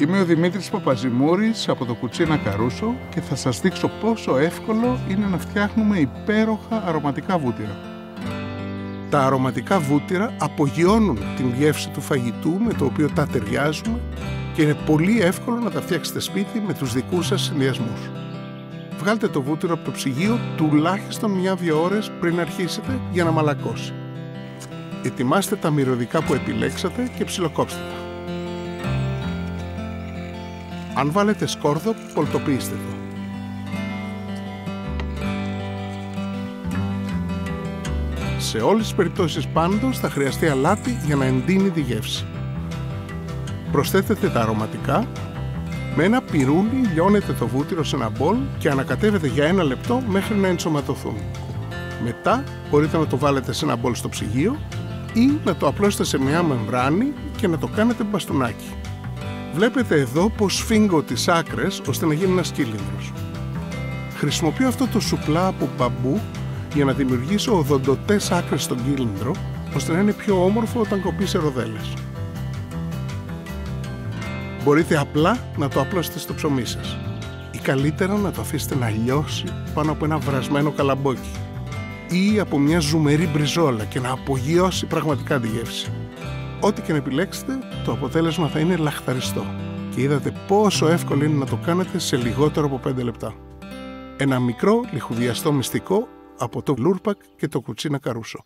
Είμαι ο Δημήτρης Παπαζιμούρης από το Κουτσίνα Καρούσο και θα σας δείξω πόσο εύκολο είναι να φτιάχνουμε υπέροχα αρωματικά βούτυρα. Τα αρωματικά βούτυρα απογειώνουν την γεύση του φαγητού με το οποίο τα ταιριάζουμε και είναι πολύ εύκολο να τα φτιάξετε σπίτι με τους δικούς σας συνδυασμούς. Βγάλτε το βούτυρο από το ψυγείο τουλάχιστον 1-2 ώρες πριν αρχίσετε για να μαλακώσει. Ετοιμάστε τα μυρωδικά που επιλέξατε και ψιλοκόψτε τα. Αν βάλετε σκόρδο, πολτοποιήστε το. Σε όλες τις περιπτώσεις πάντως θα χρειαστεί αλάτι για να εντείνει τη γεύση. Προσθέτετε τα αρωματικά. Με ένα πιρούνι λιώνετε το βούτυρο σε ένα μπολ και ανακατεύετε για 1 λεπτό μέχρι να ενσωματωθούν. Μετά μπορείτε να το βάλετε σε ένα μπολ στο ψυγείο ή να το απλώσετε σε μια μεμβράνη και να το κάνετε μπαστούνάκι. Βλέπετε εδώ πως σφίγγω τις άκρες ώστε να γίνει ένας κύλινδρος. Χρησιμοποιώ αυτό το σουπλά από μπαμπού για να δημιουργήσω οδοντοτές άκρες στον κύλινδρο ώστε να είναι πιο όμορφο όταν κοπεί σε ροδέλες. Μπορείτε απλά να το απλώσετε στο ψωμί σας ή καλύτερα να το αφήσετε να λιώσει πάνω από ένα βρασμένο καλαμπόκι ή από μια ζουμερή μπριζόλα και να απογειώσει πραγματικά τη γεύση. Ό,τι και να επιλέξετε, το αποτέλεσμα θα είναι λαχταριστό και είδατε πόσο εύκολο είναι να το κάνετε σε λιγότερο από 5 λεπτά. Ένα μικρό λιχουδιαστό μυστικό από το Λουρπακ και το Κουτσίνα Καρούσο.